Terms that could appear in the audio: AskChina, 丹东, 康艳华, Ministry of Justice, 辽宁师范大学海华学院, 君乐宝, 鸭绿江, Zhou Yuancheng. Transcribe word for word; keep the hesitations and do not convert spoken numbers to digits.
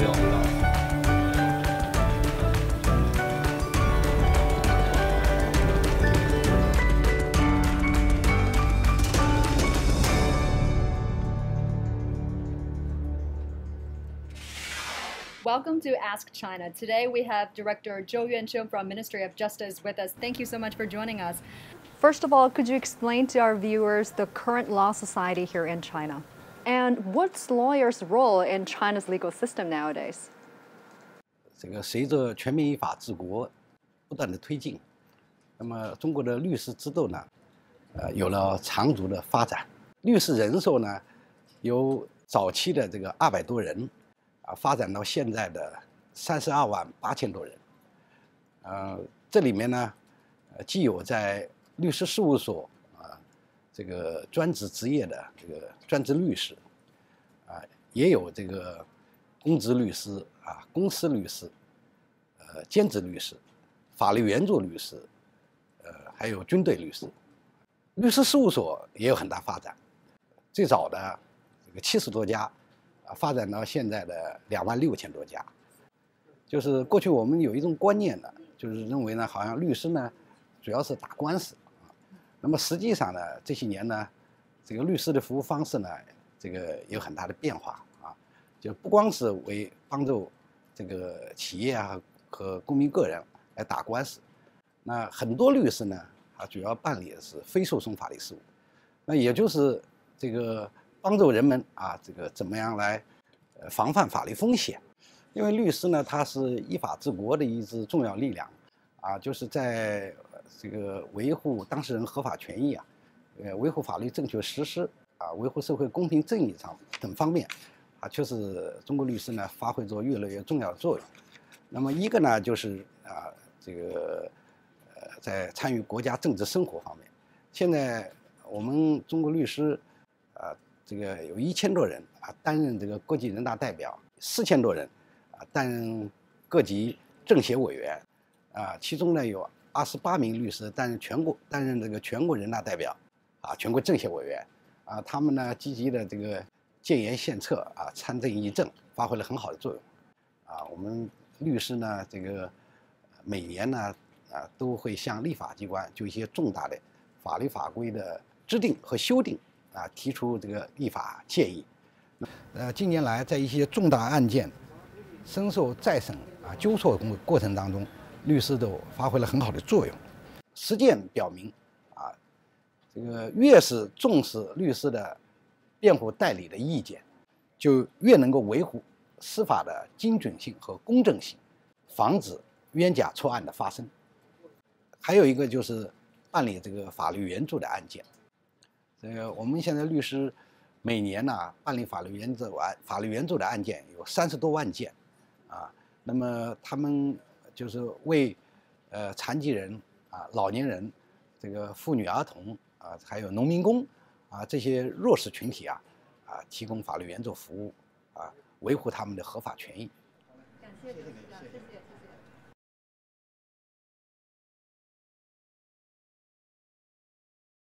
有有有。Welcome to Ask China. Today we have Director Zhou Yuancheng from Ministry of Justice with us. Thank you so much for joining us. First of all, could you explain to our viewers the current law society here in China? And what's lawyers' role in China's legal system nowadays? 这个随着全民依法治国不断的推进，那么中国的律师制度呢，呃，有了长足的发展。律师人数呢，由早期的这个二百多人。 啊，发展到现在的三十二万八千多人，呃，这里面呢，呃，既有在律师事务所啊、呃、这个专职职业的这个专职律师，啊、呃，也有这个公职律师啊、公司律师，呃，兼职律师、法律援助律师，呃，还有军队律师。律师事务所也有很大发展，最早的这个七十多家。 发展到现在的两万六千多家，就是过去我们有一种观念呢，就是认为呢，好像律师呢，主要是打官司啊。那么实际上呢，这些年呢，这个律师的服务方式呢，这个有很大的变化啊，就不光是为帮助这个企业啊和公民个人来打官司，那很多律师呢啊，主要办理的是非诉讼法律事务，那也就是这个。 帮助人们啊，这个怎么样来，呃，防范法律风险？因为律师呢，他是依法治国的一支重要力量，啊，就是在这个维护当事人合法权益啊，呃，维护法律正确实施啊，维护社会公平正义上等方面，啊，确实中国律师呢发挥着越来越重要的作用。那么一个呢，就是啊，这个呃，在参与国家政治生活方面，现在我们中国律师，啊。 这个有一千多人啊，担任这个各级人大代表；四千多人啊，担任各级政协委员。啊，其中呢有二十八名律师担任全国担任这个全国人大代表，啊，全国政协委员。啊，他们呢积极的这个建言献策啊，参政议政，发挥了很好的作用。啊，我们律师呢，这个每年呢啊都会向立法机关就一些重大的法律法规的制定和修订。 啊，提出这个立法建议。呃，近年来，在一些重大案件深受再审啊纠错过过程当中，律师都发挥了很好的作用。实践表明，啊，这个越是重视律师的辩护代理的意见，就越能够维护司法的精准性和公正性，防止冤假错案的发生。还有一个就是办理这个法律援助的案件。 这个我们现在律师每年呢、啊、办理法律援助案法律援助的案件有三十多万件，啊，那么他们就是为呃残疾人啊、老年人、这个妇女儿童啊，还有农民工啊这些弱势群体啊啊提供法律援助服务啊，维护他们的合法权益。感谢，谢谢，谢谢。